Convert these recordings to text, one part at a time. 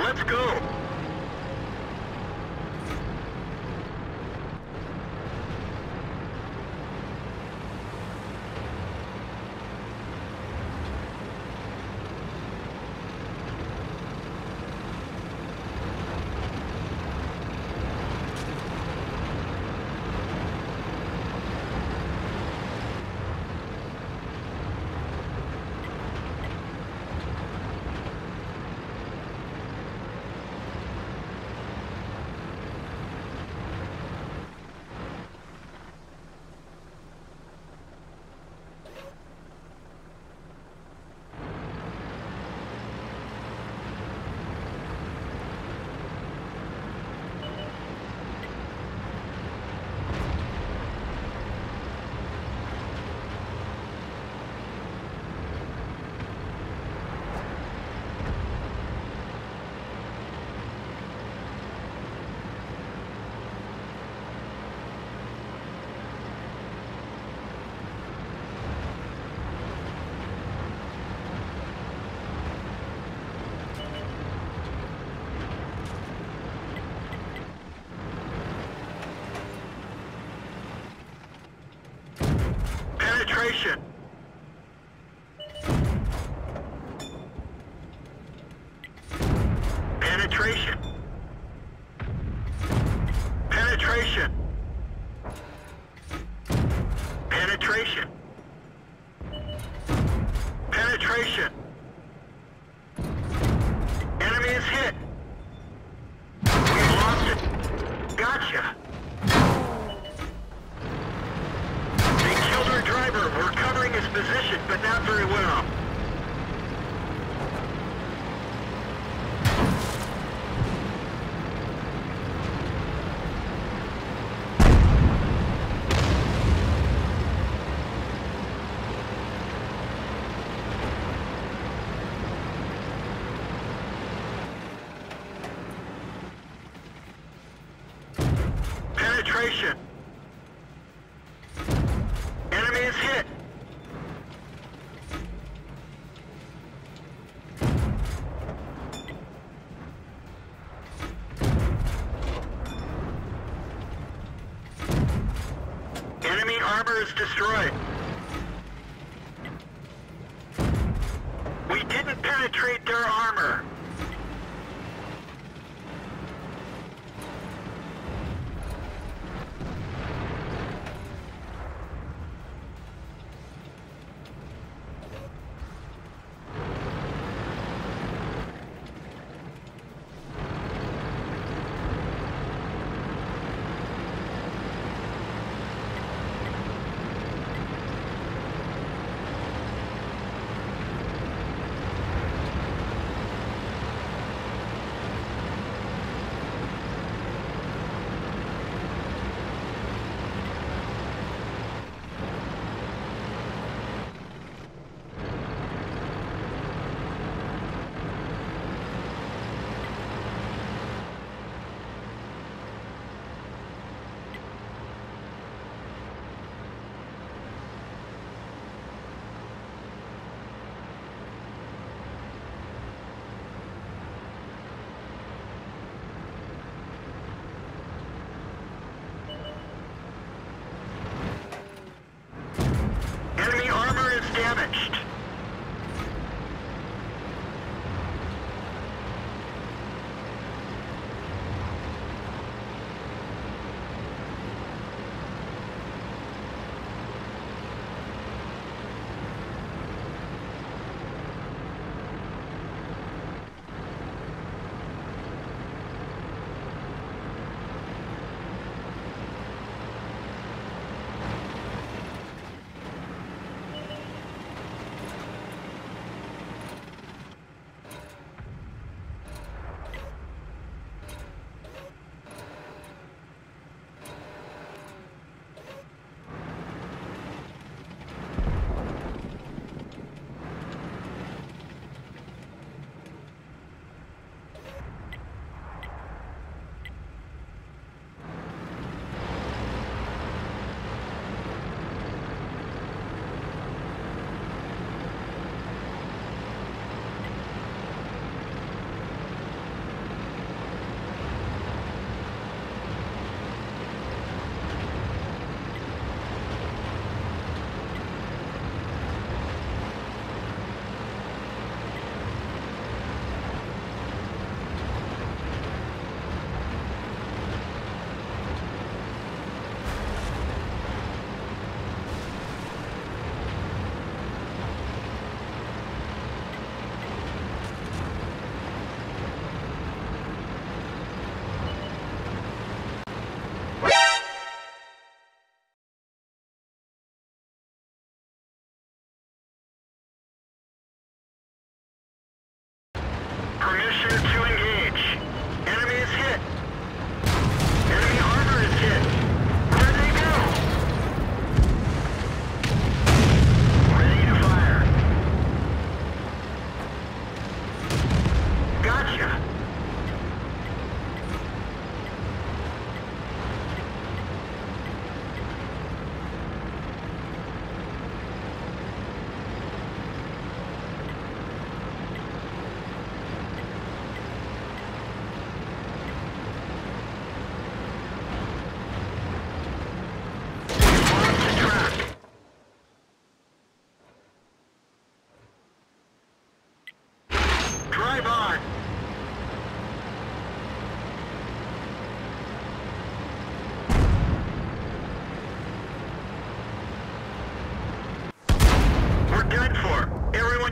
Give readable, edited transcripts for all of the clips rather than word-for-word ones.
Let's go! Penetration. Penetration. Penetration. Penetration. Penetration. Enemy is hit. We lost it. Gotcha. We're covering his position, but not very well. Penetration. Hit. Enemy armor is destroyed. We didn't penetrate their armor.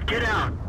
Get out!